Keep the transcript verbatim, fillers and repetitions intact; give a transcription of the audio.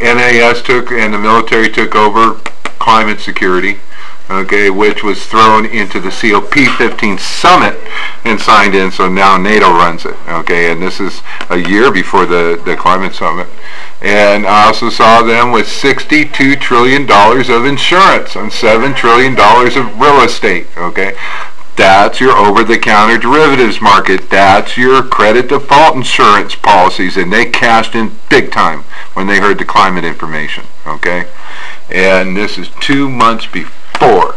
N A S took and the military took over climate security, okay, which was thrown into the C O P fifteen summit and signed in, so now NATO runs it, okay, and this is a year before the, the climate summit. And I also saw them with sixty-two trillion dollars of insurance and seven trillion dollars of real estate, okay. That's your over-the-counter derivatives market. That's your credit default insurance policies, and they cashed in big time when they heard the climate information, okay? And this is two months before